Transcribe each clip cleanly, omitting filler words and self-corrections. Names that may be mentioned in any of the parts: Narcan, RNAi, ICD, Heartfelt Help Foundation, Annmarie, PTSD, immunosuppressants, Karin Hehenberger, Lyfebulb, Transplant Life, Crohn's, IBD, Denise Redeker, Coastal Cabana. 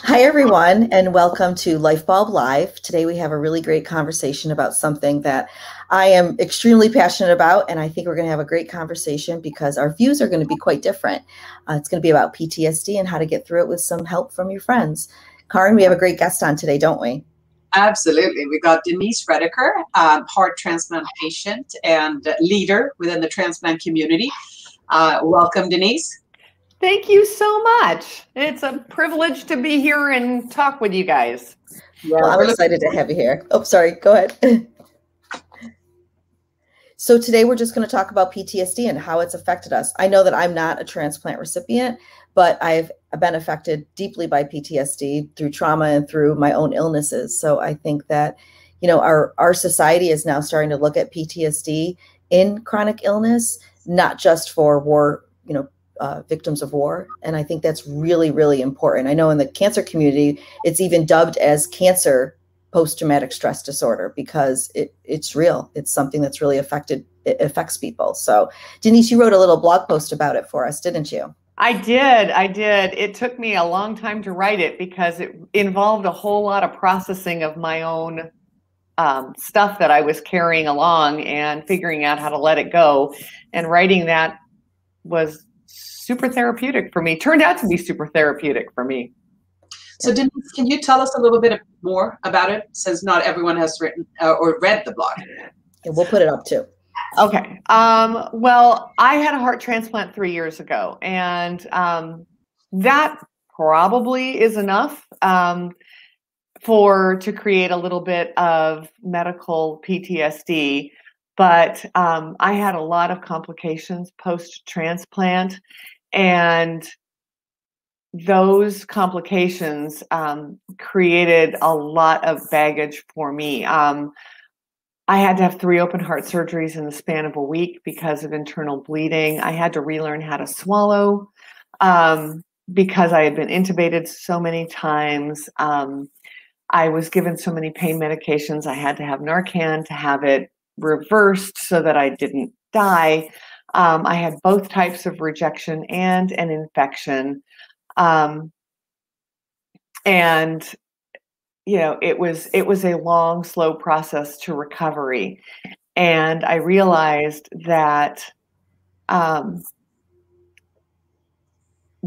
Hi, everyone, and welcome to Lyfebulb Live. Today we have a really great conversation about something that I am extremely passionate about, and I think we're going to have a great conversation because our views are going to be quite different. It's going to be about PTSD and how to get through it with some help from your friends. Karin, we have a great guest on today, don't we? Absolutely. We got Denise Redeker, heart transplant patient and leader within the transplant community. Welcome, Denise. Thank you so much. It's a privilege to be here and talk with you guys. Well, I'm excited to have you here. Oh, sorry. Go ahead. So today we're just going to talk about PTSD and how it's affected us. I know that I'm not a transplant recipient, but I've been affected deeply by PTSD through trauma and through my own illnesses. So I think that, you know, our society is now starting to look at PTSD in chronic illness, not just for war, you know, victims of war. And I think that's really, really important. I know in the cancer community, it's even dubbed as cancer post-traumatic stress disorder because it's real. It's something that's really affects people. So Denise, you wrote a little blog post about it for us, didn't you? I did. It took me a long time to write it because it involved a whole lot of processing of my own stuff that I was carrying along and figuring out how to let it go. And writing that was super therapeutic for me. Turned out to be super therapeutic for me. So Denise, can you tell us a little bit more about it, since not everyone has written or read the blog? And we'll put it up too. Okay. Well, I had a heart transplant 3 years ago, and that probably is enough to create a little bit of medical PTSD. But I had a lot of complications post-transplant, and those complications created a lot of baggage for me. I had to have 3 open heart surgeries in the span of a week because of internal bleeding. I had to relearn how to swallow because I had been intubated so many times. I was given so many pain medications. I had to have Narcan to have it reversed so that I didn't die. I had both types of rejection and an infection. And you know, it was a long, slow process to recovery. And I realized that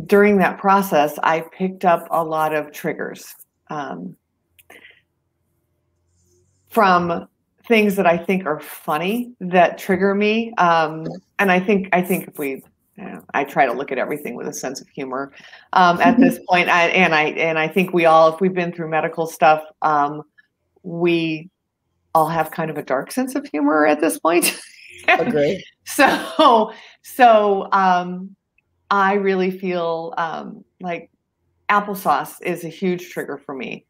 during that process, I picked up a lot of triggers from things that I think are funny that trigger me. And I think if we, you know, I try to look at everything with a sense of humor at this point. And I think we all, if we've been through medical stuff, we all have kind of a dark sense of humor at this point. Agree. So I really feel like applesauce is a huge trigger for me.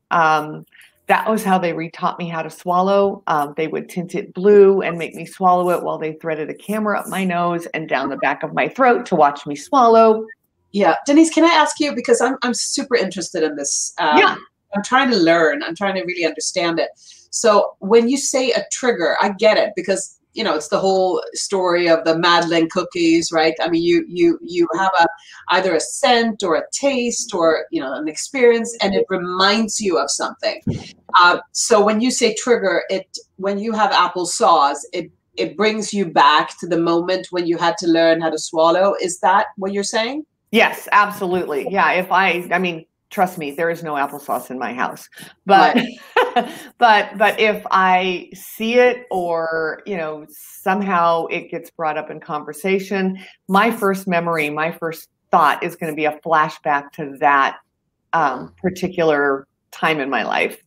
That was how they retaught me how to swallow. They would tint it blue and make me swallow it while they threaded a camera up my nose and down the back of my throat to watch me swallow. Yeah. Denise, can I ask you, because I'm super interested in this. Yeah. I'm trying to learn. I'm trying to really understand it. So when you say a trigger, I get it because, you know, it's the whole story of the Madeleine cookies, right? I mean, you have either a scent or a taste or, you know, an experience, and it reminds you of something. So when you say trigger, when you have applesauce, it brings you back to the moment when you had to learn how to swallow. Is that what you're saying? Yes, absolutely. Yeah. If I mean, trust me, there is no applesauce in my house, but, right. but if I see it or, you know, somehow it gets brought up in conversation, my first memory, my first thought is going to be a flashback to that particular time in my life.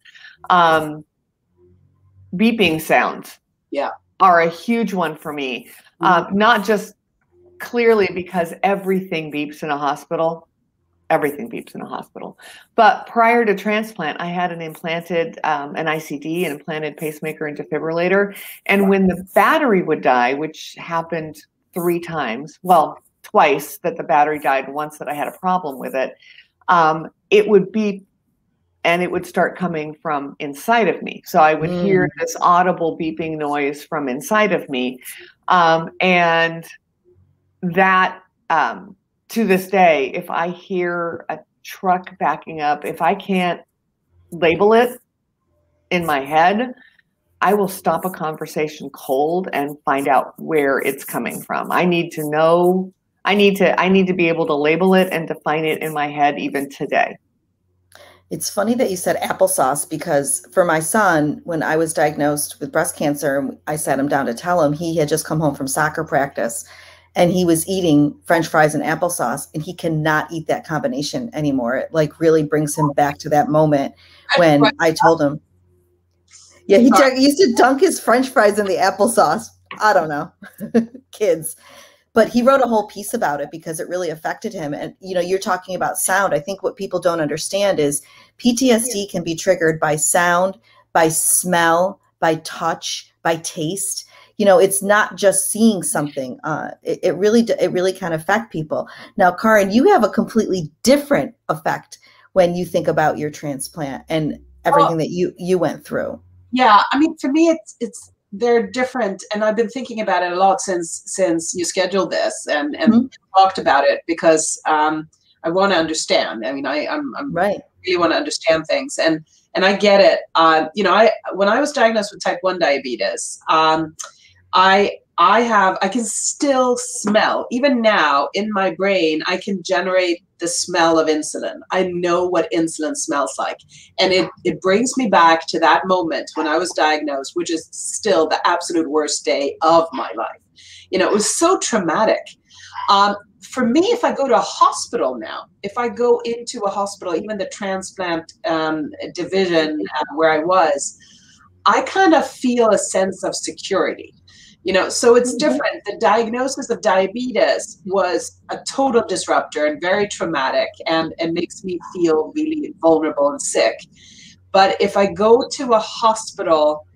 Beeping sounds are a huge one for me. Not just clearly because everything beeps in a hospital. Everything beeps in a hospital. But prior to transplant, I had an ICD, an implanted pacemaker and defibrillator. And when the battery would die, which happened 3 times, well, twice that the battery died, once that I had a problem with it, it would beep and it would start coming from inside of me. So I would hear this audible beeping noise from inside of me. And that, to this day, if I hear a truck backing up, if I can't label it in my head, I will stop a conversation cold and find out where it's coming from. I need to know, I need to be able to label it and define it in my head even today. It's funny that you said applesauce, because for my son, when I was diagnosed with breast cancer, I sat him down to tell him, he had just come home from soccer practice and he was eating French fries and applesauce, and he cannot eat that combination anymore. It like really brings him back to that moment when I told him. Yeah, he used to dunk his French fries in the applesauce. I don't know, kids. But he wrote a whole piece about it because it really affected him. And, you know, you're talking about sound. I think what people don't understand is PTSD can be triggered by sound, by smell, by touch, by taste. You know, it's not just seeing something. It really can affect people. Now, Karin, you have a completely different effect when you think about your transplant and everything that you went through. Yeah, I mean, for me, they're different, and I've been thinking about it a lot since you scheduled this and mm-hmm. talked about it, because I want to understand. I mean, I really want to understand things, and I get it. You know, when I was diagnosed with type 1 diabetes, I can still smell, even now in my brain, I can generate the smell of insulin. I know what insulin smells like. And it brings me back to that moment when I was diagnosed, which is still the absolute worst day of my life. You know, it was so traumatic. For me, if I go to a hospital now, if I go into a hospital, even the transplant division where I was, I kind of feel a sense of security. You know, so it's different. The diagnosis of diabetes was a total disruptor and very traumatic, and it makes me feel really vulnerable and sick. But if I go to a hospital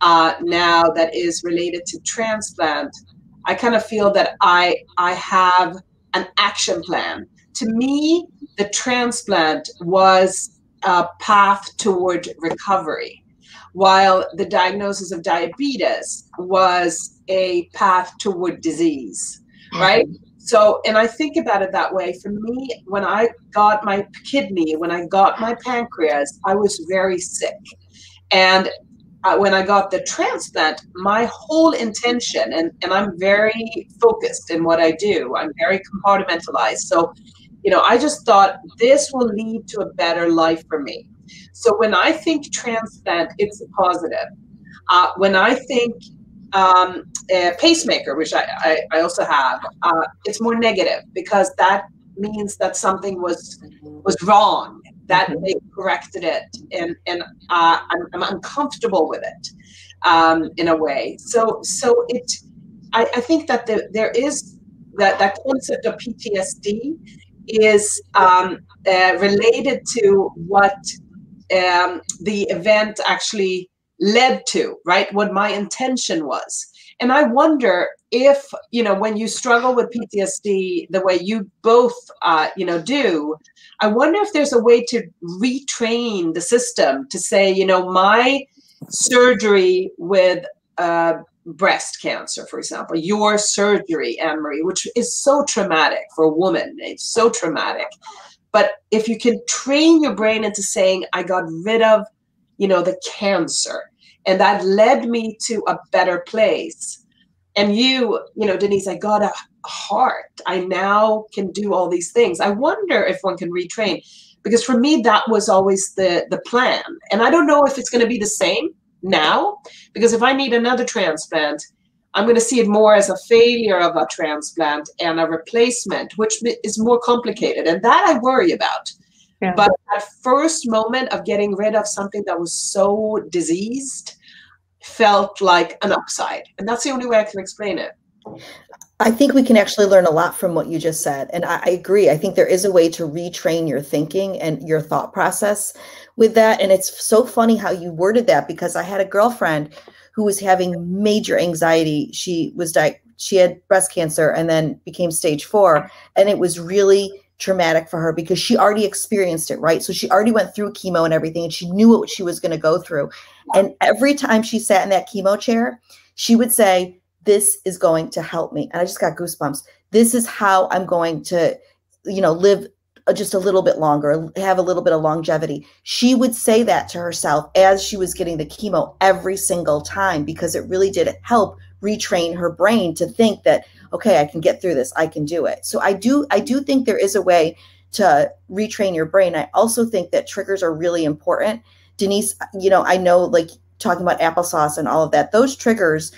now that is related to transplant, I kind of feel that I have an action plan. To me, the transplant was a path toward recovery, while the diagnosis of diabetes was a path toward disease, right? Mm-hmm. So, and I think about it that way. For me, when I got my kidney, when I got my pancreas, I was very sick. And when I got the transplant, my whole intention, and I'm very focused in what I do, I'm very compartmentalized. So, you know, I just thought this will lead to a better life for me. So when I think transplant, it's a positive. When I think a pacemaker, which I also have, it's more negative, because that means that something was wrong, that they corrected it, and I'm uncomfortable with it in a way. So I think that there is that concept of PTSD is related to what the event actually led to, right? What my intention was. And I wonder if, you know, when you struggle with PTSD the way you both, you know, do, I wonder if there's a way to retrain the system to say, you know, my surgery with breast cancer, for example, your surgery, Annmarie, which is so traumatic for a woman, it's so traumatic. But if you can train your brain into saying, I got rid of, you know, the cancer, and that led me to a better place. And you know, Denise, I got a heart. I now can do all these things. I wonder if one can retrain, because for me, that was always the plan. And I don't know if it's going to be the same now, because if I need another transplant, I'm going to see it more as a failure of a transplant and a replacement, which is more complicated. And that I worry about. Yeah. But that first moment of getting rid of something that was so diseased felt like an upside. And that's the only way I can explain it. I think we can actually learn a lot from what you just said. And I agree. I think there is a way to retrain your thinking and your thought process with that. And it's so funny how you worded that, because I had a girlfriend who was having major anxiety. She had breast cancer and then became stage 4, and it was really traumatic for her because she already experienced it, right? So she already went through chemo and everything, and she knew what she was going to go through. And every time she sat in that chemo chair, she would say, "This is going to help me." And I just got goosebumps. This is how I'm going to, you know, live just a little bit longer, have a little bit of longevity. She would say that to herself as she was getting the chemo every single time, because it really did help retrain her brain to think that, okay, I can get through this, I can do it. So I do think there is a way to retrain your brain. I also think that triggers are really important. Denise, you know, I know, like, talking about applesauce and all of that, those triggers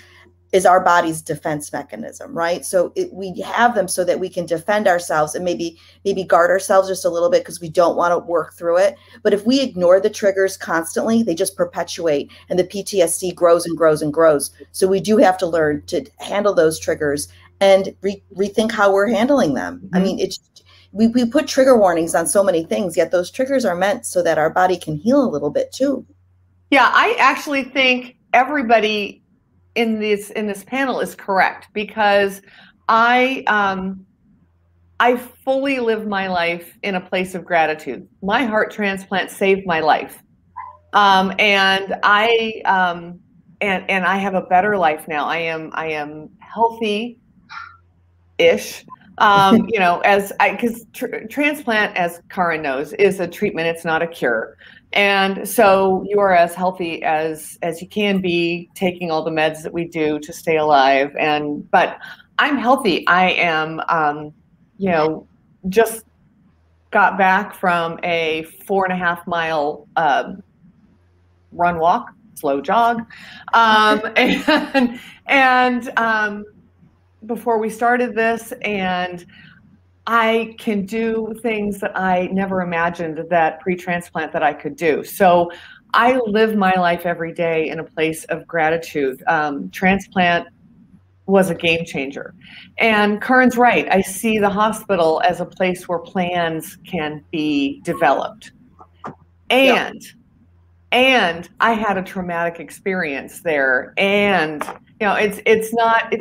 is our body's defense mechanism, right? So we have them so that we can defend ourselves and maybe guard ourselves just a little bit because we don't want to work through it. But if we ignore the triggers constantly, they just perpetuate, and the PTSD grows and grows and grows. So we do have to learn to handle those triggers and rethink how we're handling them. Mm-hmm. I mean, we put trigger warnings on so many things, yet those triggers are meant so that our body can heal a little bit too. Yeah, I actually think everybody in this panel is correct, because I fully live my life in a place of gratitude. My heart transplant saved my life, and I have a better life now. I am healthy-ish. You know, because transplant, as Karin knows, is a treatment. It's not a cure. And so you are as healthy as you can be, taking all the meds that we do to stay alive. But I'm healthy. I am, you know, just got back from a 4.5 mile run, walk, slow jog. Before we started this, and I can do things that I never imagined that pre-transplant that I could do. So I live my life every day in a place of gratitude. Transplant was a game changer. And Karin's right. I see the hospital as a place where plans can be developed. And, yep. And I had a traumatic experience there. And, you know, it's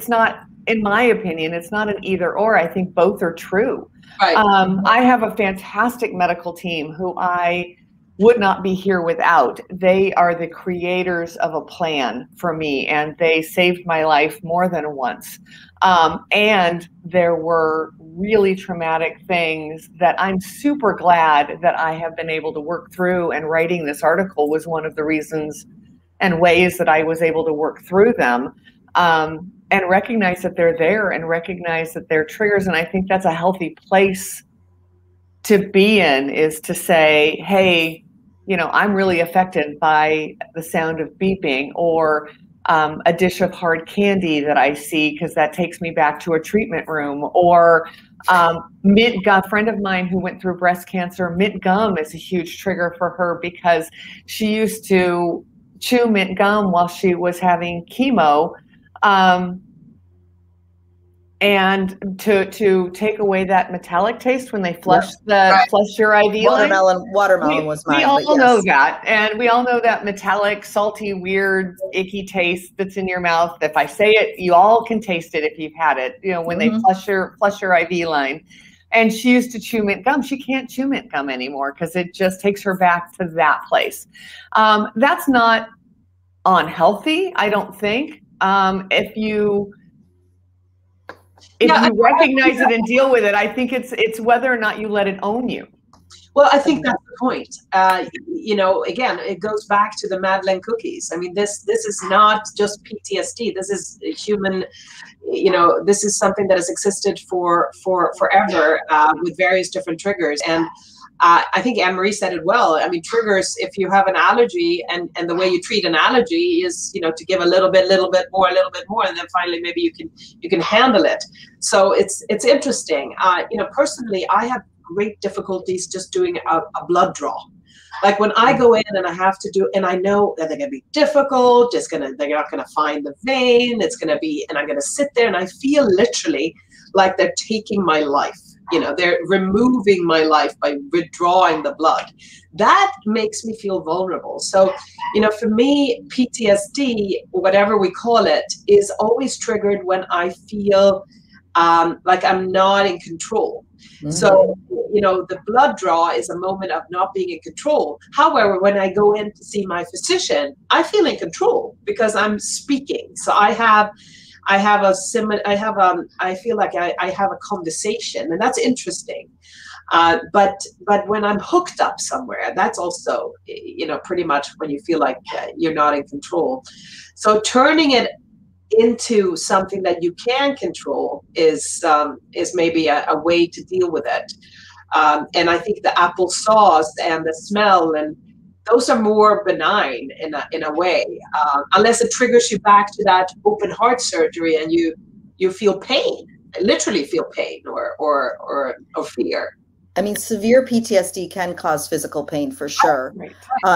not, in my opinion, it's not an either or. I think both are true. Right. I have a fantastic medical team who I would not be here without. They are the creators of a plan for me, and they saved my life more than once. And there were really traumatic things that I'm super glad that I have been able to work through, and writing this article was one of the reasons and ways that I was able to work through them. And recognize that they're there, and recognize that they're triggers. And I think that's a healthy place to be in, is to say, hey, you know, I'm really affected by the sound of beeping, or a dish of hard candy that I see, because that takes me back to a treatment room, or mint gum. A friend of mine who went through breast cancer, mint gum is a huge trigger for her, because she used to chew mint gum while she was having chemo. And to take away that metallic taste when they flush flush your IV watermelon was mine. We all know that, and we all know that metallic, salty, weird, icky taste that's in your mouth. If I say it, you all can taste it if you've had it. You know, when mm-hmm. they flush your IV line. And she used to chew mint gum. She can't chew mint gum anymore because it just takes her back to that place. That's not unhealthy, I don't think. If you recognize it and deal with it, I think it's whether or not you let it own you. Well, I think that's the point. You know, again, it goes back to the Madeleine cookies. I mean, this is not just PTSD. This is human. You know, this is something that has existed for forever with various different triggers. And I think Annmarie said it well. I mean, triggers, if you have an allergy, and the way you treat an allergy is, you know, to give a little bit more, and then finally maybe you can handle it. So it's interesting. You know, personally, I have great difficulties just doing a blood draw. Like when I go in and I have to do, and I know that they're going to be difficult, they're not going to find the vein, it's going to be, and I'm going to sit there and I feel literally like they're taking my life. You know, they're removing my life by withdrawing the blood. That makes me feel vulnerable. So, you know, for me, PTSD, whatever we call it, is always triggered when I feel like I'm not in control. Mm-hmm. So, you know, the blood draw is a moment of not being in control. However, when I go in to see my physician, I feel in control because I'm speaking. So I feel like I have a conversation, and that's interesting. But when I'm hooked up somewhere, that's also, you know, pretty much when you feel like you're not in control. So turning it into something that you can control is maybe a way to deal with it. And I think the applesauce and the smell, and those are more benign in a way, unless it triggers you back to that open heart surgery and you feel pain, literally feel pain or fear. I mean, severe PTSD can cause physical pain for sure. Oh,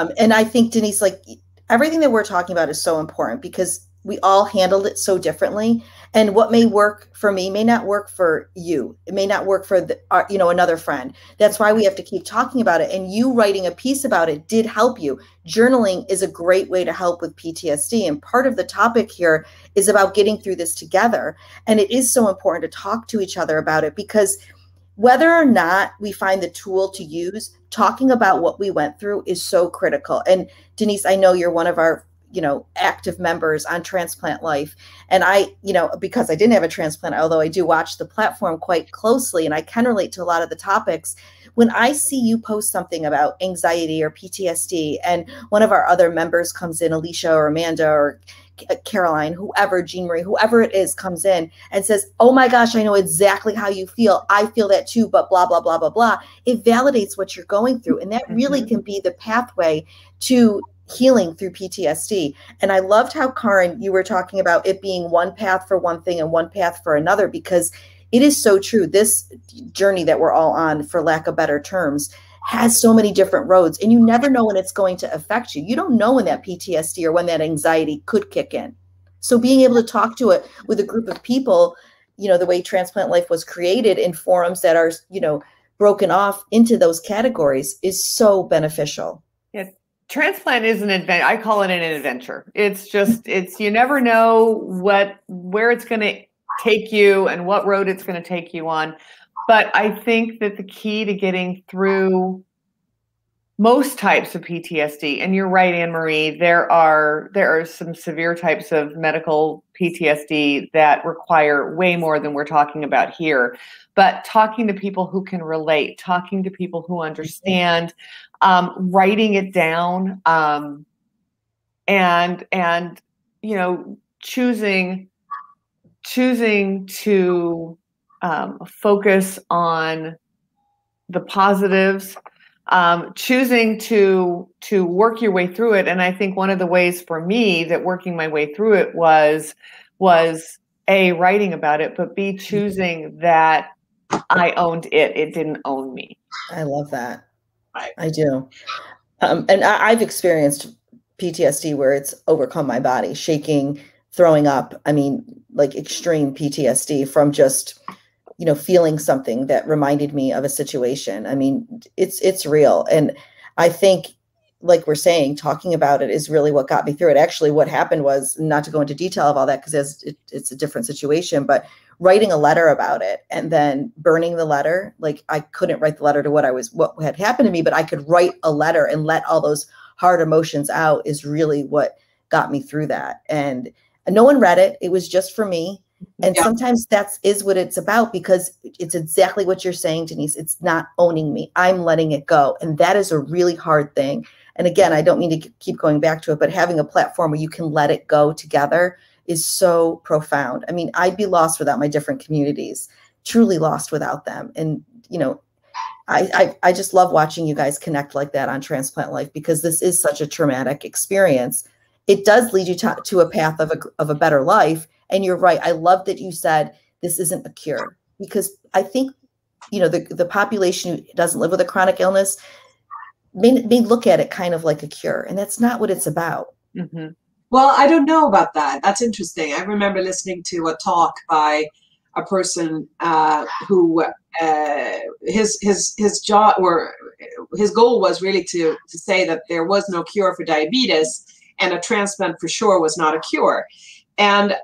right. And I think, Denise, like everything that we're talking about is so important because we all handled it so differently, and what may work for me may not work for you. It may not work for you know, another friend. That's why we have to keep talking about it. And you writing a piece about it did help you. Journaling is a great way to help with PTSD. And part of the topic here is about getting through this together. And it is so important to talk to each other about it, because whether or not we find the tool to use, talking about what we went through is so critical. And Denise, I know you're one of our, you know, active members on Transplant Life. And I, you know, because I didn't have a transplant, although I do watch the platform quite closely and I can relate to a lot of the topics. When I see you post something about anxiety or PTSD, and one of our other members comes in, Alicia or Amanda or Caroline, whoever, Jean Marie, whoever it is, comes in and says, oh my gosh, I know exactly how you feel. I feel that too, but blah, blah, blah, blah, blah. It validates what you're going through. And that really can be the pathway to healing through PTSD. And I loved how, Karin, you were talking about it being one path for one thing and one path for another, because it is so true. This journey that we're all on, for lack of better terms, has so many different roads, and you never know when it's going to affect you. You don't know when that PTSD or when that anxiety could kick in. So being able to talk to it with a group of people, you know, the way Transplant Life was created in forums that are, you know, broken off into those categories is so beneficial. Yes. Transplant is an adventure. I call it an adventure. It's just, it's, you never know where it's going to take you and what road it's going to take you on. But I think that the key to getting through most types of PTSD, and you're right, Annmarie, there are some severe types of medical PTSD that require way more than we're talking about here. But talking to people who can relate, talking to people who understand, writing it down, and you know, choosing to focus on the positives, choosing to work your way through it. And I think one of the ways for me that working my way through it was A, writing about it, but B, choosing that I owned it. It didn't own me. I love that. I do. And I've experienced PTSD where it's overcome my body, shaking, throwing up. I mean, like extreme PTSD from just, you know, feeling something that reminded me of a situation. I mean, it's real. And I think, like we're saying, talking about it is really what got me through it. Actually, what happened was, not to go into detail of all that because it's a different situation, but writing a letter about it and then burning the letter. Like, I couldn't write the letter to what had happened to me, but I could write a letter and let all those hard emotions out is really what got me through that. And no one read it. It was just for me. And sometimes that is what it's about, because it's exactly what you're saying, Denise. It's not owning me. I'm letting it go. And that is a really hard thing. And again, I don't mean to keep going back to it, but having a platform where you can let it go together is so profound. I mean, I'd be lost without my different communities, truly lost without them. And, you know, I just love watching you guys connect like that on Transplant Life, because this is such a traumatic experience. It does lead you to a path of a better life. And you're right. I love that you said this isn't a cure, because I think, you know, the population who doesn't live with a chronic illness may look at it kind of like a cure. And that's not what it's about. Mm-hmm. Well, I don't know about that. That's interesting. I remember listening to a talk by a person who his job or his goal was really to say that there was no cure for diabetes, and a transplant for sure was not a cure. And,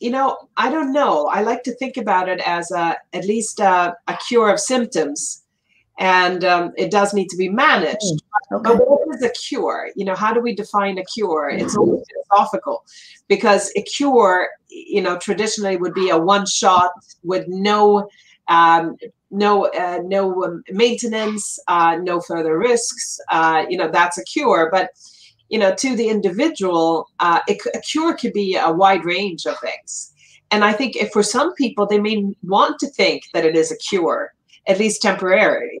you know, I don't know. I like to think about it as at least a cure of symptoms, and it does need to be managed. Okay. But what is a cure? You know, how do we define a cure? It's always philosophical, because a cure, you know, traditionally would be a one shot with no no maintenance, no further risks. You know, that's a cure. But you know, to the individual, a cure could be a wide range of things. And I think if for some people, they may want to think that it is a cure, at least temporarily.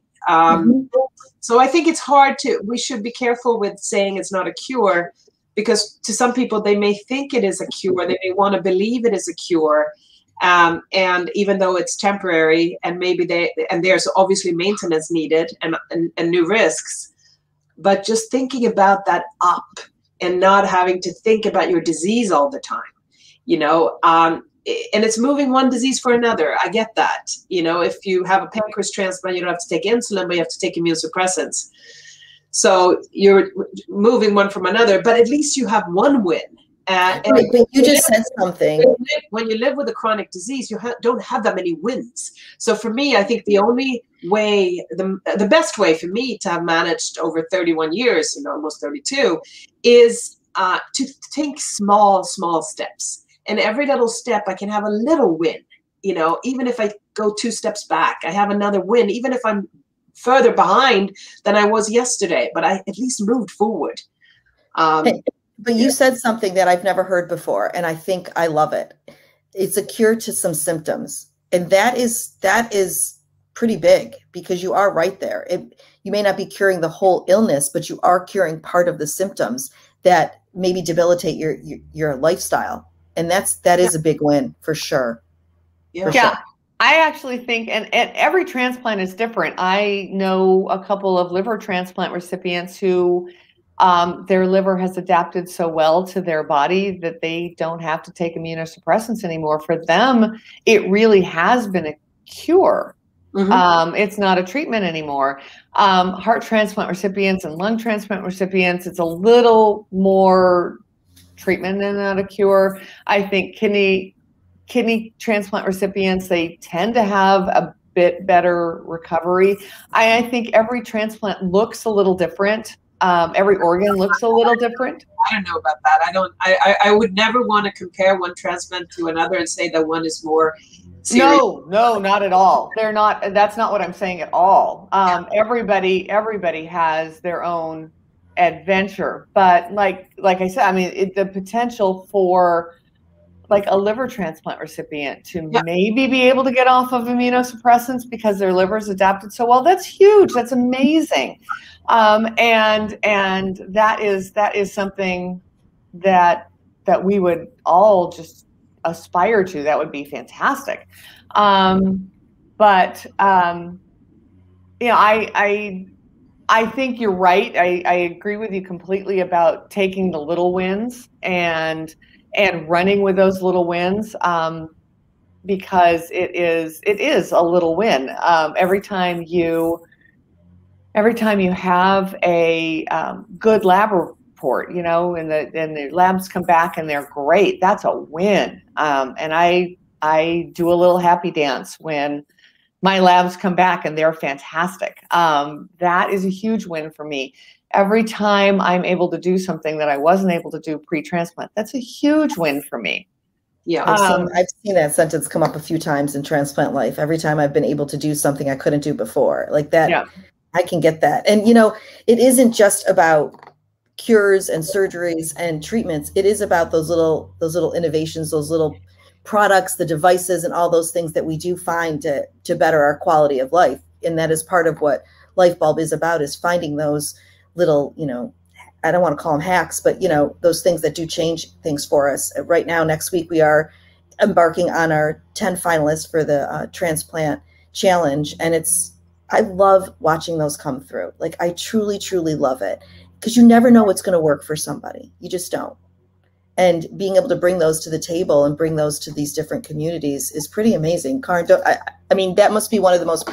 So I think it's hard to, we should be careful with saying it's not a cure, because to some people, they may think it is a cure. They may want to believe it is a cure. And even though it's temporary, and maybe they, and there's obviously maintenance needed and new risks, but just thinking about that up and not having to think about your disease all the time, you know, and it's moving one disease for another. I get that. You know, if you have a pancreas transplant, you don't have to take insulin, but you have to take immunosuppressants. So you're moving one from another, but at least you have one win. And but you just said something. When you live with a chronic disease, you don't have that many wins. So for me, I think the only way, the best way for me to have managed over 31 years, you know, almost 32, is to take small steps. And every little step, I can have a little win, you know, even if I go 2 steps back, I have another win, even if I'm further behind than I was yesterday, but I at least moved forward. But you said something that I've never heard before, and I think I love it. It's a cure to some symptoms. And that is pretty big, because you are right there. You may not be curing the whole illness, but you are curing part of the symptoms that maybe debilitate your lifestyle. And that is a big win for sure. Yeah. I actually think, and every transplant is different. I know a couple of liver transplant recipients who their liver has adapted so well to their body that they don't have to take immunosuppressants anymore. For them, it really has been a cure. Mm-hmm. It's not a treatment anymore. Heart transplant recipients and lung transplant recipients, it's a little more treatment and not a cure. I think kidney transplant recipients, they tend to have a bit better recovery. I think every transplant looks a little different. Every organ looks a little different. I don't know about that. I would never want to compare one transplant to another and say that one is more serious. No, not at all. That's not what I'm saying at all. Everybody has their own adventure, but like I said, I mean, the potential for like a liver transplant recipient to maybe be able to get off of immunosuppressants because their liver's adapted so well, that's huge. That's amazing. And that is something that we would all just aspire to. That would be fantastic. You know, I think you're right. I agree with you completely about taking the little wins and running with those little wins, because it is a little win. Every time you have a good lab report, you know, and the labs come back and they're great, that's a win. And I do a little happy dance when my labs come back and they're fantastic. That is a huge win for me. Every time I'm able to do something that I wasn't able to do pre-transplant, that's a huge win for me. Yeah, I've seen that sentence come up a few times in Transplant Life. Every time I've been able to do something I couldn't do before, like that, I can get that. And, you know, it isn't just about cures and surgeries and treatments. It is about those little innovations, those little products, the devices, and all those things that we do find to better our quality of life. And that is part of what Lyfebulb is about, is finding those little, you know, I don't want to call them hacks, but, you know, those things that do change things for us. Right now, next week, we are embarking on our 10 finalists for the transplant challenge. And I love watching those come through. Like, I truly, truly love it, because you never know what's going to work for somebody. You just don't. And being able to bring those to the table and bring those to these different communities is pretty amazing. Karin, I mean, that must be one of the most,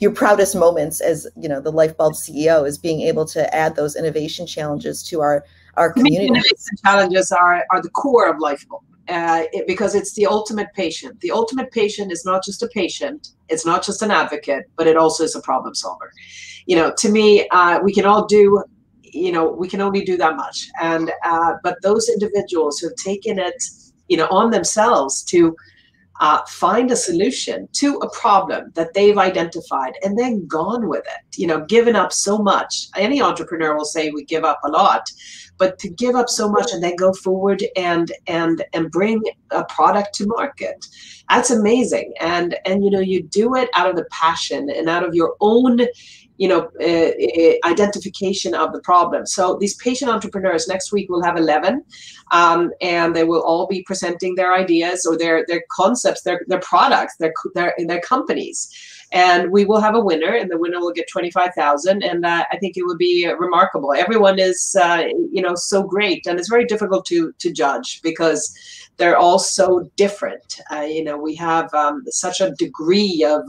your proudest moments as, you know, the Lyfebulb CEO, is being able to add those innovation challenges to our community. Innovation challenges are the core of Lyfebulb, because it's the ultimate patient. The ultimate patient is not just a patient, it's not just an advocate, but it also is a problem solver. You know, to me, we can all do, you know, we can only do that much. And, but those individuals who have taken it, you know, on themselves to find a solution to a problem that they've identified and then gone with it, you know, given up so much. Any entrepreneur will say we give up a lot, but to give up so much and then go forward and bring a product to market, that's amazing. And, you know, you do it out of the passion and out of your own, you know, identification of the problem. So these patient entrepreneurs, next week we'll have 11, and they will all be presenting their ideas or their concepts, their products, their companies. And we will have a winner, and the winner will get $25,000. And I think it will be remarkable. Everyone is, you know, so great, and it's very difficult to judge because they're all so different. You know, we have such a degree of,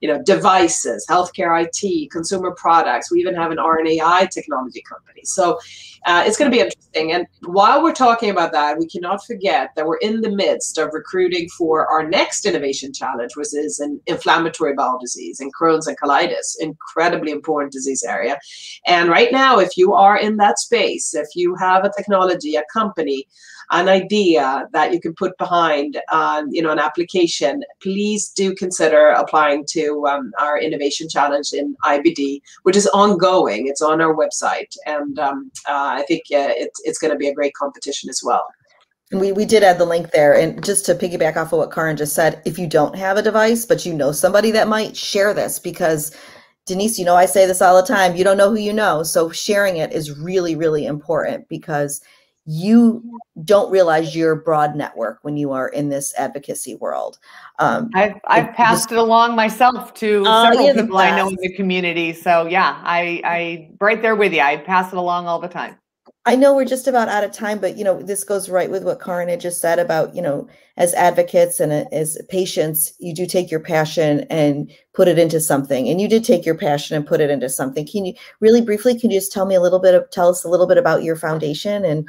you know, devices, healthcare, IT, consumer products. We even have an RNAi technology company. So it's going to be interesting. And while we're talking about that, we cannot forget that we're in the midst of recruiting for our next innovation challenge, which is an inflammatory bowel disease and Crohn's and colitis, incredibly important disease area. And right now, if you are in that space, if you have a technology, a company, an idea that you can put behind, you know, an application, please do consider applying to our innovation challenge in IBD, which is ongoing. It's on our website, and I think it's going to be a great competition as well. We did add the link there, and just to piggyback off of what Karin just said, if you don't have a device but you know somebody that might, share this, because Denise, you know, I say this all the time, you don't know who you know, so sharing it is really, really important, because you don't realize your broad network when you are in this advocacy world. I've passed it along myself to several people I know in the community. So yeah, I right there with you. I pass it along all the time. I know we're just about out of time, but you know, this goes right with what Karin had just said about, you know, as advocates and as patients, you do take your passion and put it into something. And you did take your passion and put it into something. Can you really briefly, can you just tell us a little bit about your foundation and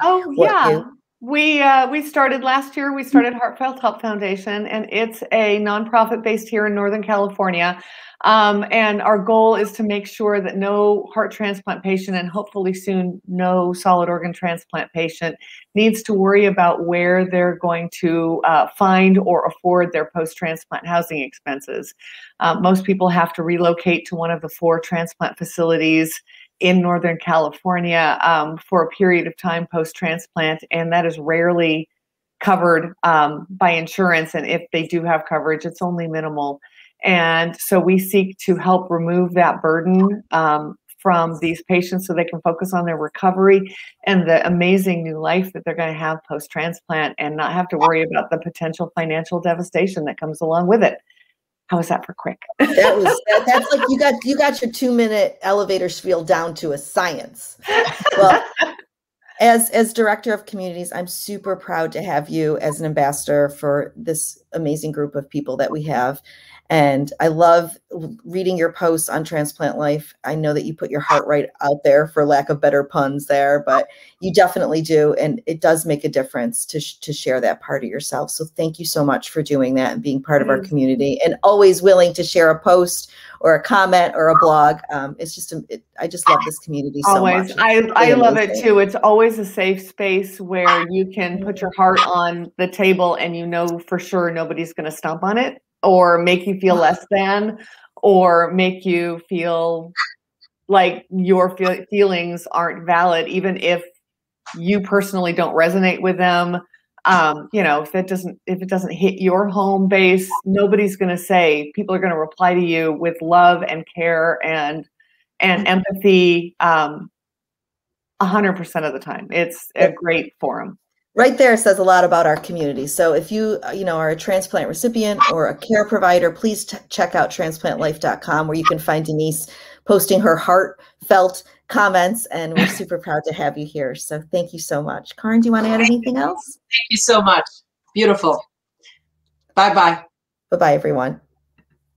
we started last year, we started Heartfelt Help Foundation, and it's a nonprofit based here in Northern California. And our goal is to make sure that no heart transplant patient, and hopefully soon no solid organ transplant patient, needs to worry about where they're going to find or afford their post-transplant housing expenses. Most people have to relocate to one of the 4 transplant facilities in Northern California for a period of time post-transplant, and that is rarely covered by insurance. And if they do have coverage, it's only minimal. And so we seek to help remove that burden from these patients so they can focus on their recovery and the amazing new life that they're going to have post-transplant and not have to worry about the potential financial devastation that comes along with it. How is that for quick? That was, that's like you got your 2-minute elevator spiel down to a science. Well, as Director of Communities, I'm super proud to have you as an ambassador for this amazing group of people that we have. And I love reading your posts on Transplant Life. I know that you put your heart right out there, for lack of better puns there, but you definitely do. And it does make a difference to share that part of yourself. So thank you so much for doing that and being part of our community, and always willing to share a post or a comment or a blog. It's just, I just love this community so much. I love it too. It's always a safe space where you can put your heart on the table and you know for sure nobody's going to stomp on it, or make you feel less than, or make you feel like your feelings aren't valid, even if you personally don't resonate with them. You know, if it doesn't hit your home base, nobody's going to say, people are going to reply to you with love and care and empathy 100% of the time. It's a great forum. Right there says a lot about our community. So if you, you know, are a transplant recipient or a care provider, please check out transplantlife.com, where you can find Denise posting her heartfelt comments, and we're super proud to have you here. So thank you so much. Karin, do you want to add anything else? Thank you so much. Beautiful. Bye-bye. Bye-bye, everyone.